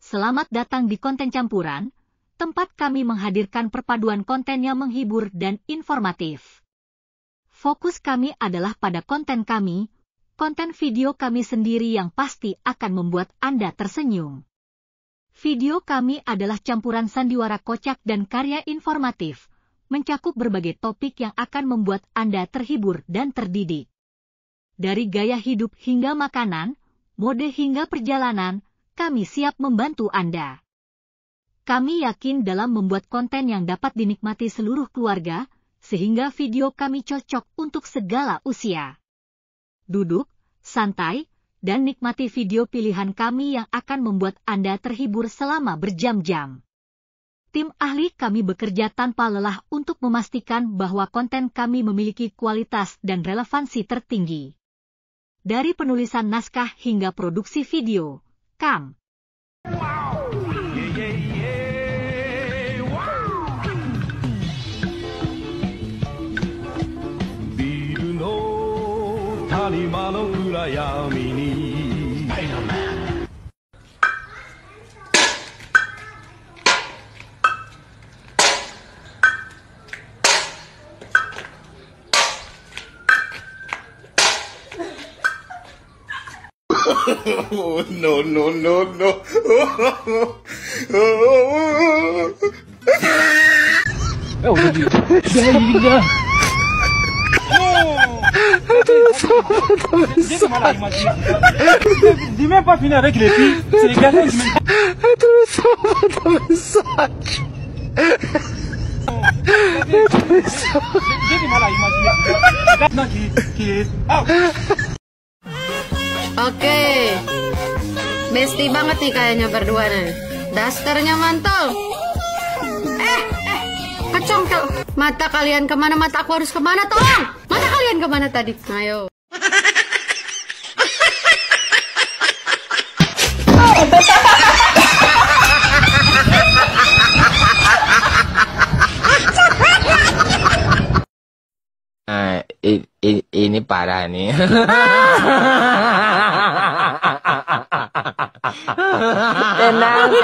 Selamat datang di konten campuran, tempat kami menghadirkan perpaduan konten yang menghibur dan informatif. Fokus kami adalah pada konten kami, konten video kami sendiri yang pasti akan membuat Anda tersenyum. Video kami adalah campuran sandiwara kocak dan karya informatif, mencakup berbagai topik yang akan membuat Anda terhibur dan terdidik. Dari gaya hidup hingga makanan, mode hingga perjalanan, kami siap membantu Anda. Kami yakin dalam membuat konten yang dapat dinikmati seluruh keluarga, sehingga video kami cocok untuk segala usia. Duduk, santai, dan nikmati video pilihan kami yang akan membuat Anda terhibur selama berjam-jam. Tim ahli kami bekerja tanpa lelah untuk memastikan bahwa konten kami memiliki kualitas dan relevansi tertinggi. Dari penulisan naskah hingga produksi video, Kam. Oh, no. Oh, même pas fini avec les filles, c'est les garçons qui me... Oke, bestie banget nih kayaknya berdua nih. Dasternya mantul. Kecongkel. Mata kalian kemana? Mata aku harus kemana? Tolong. Mata kalian kemana tadi? Ayo. Ini parah nih. Tenang.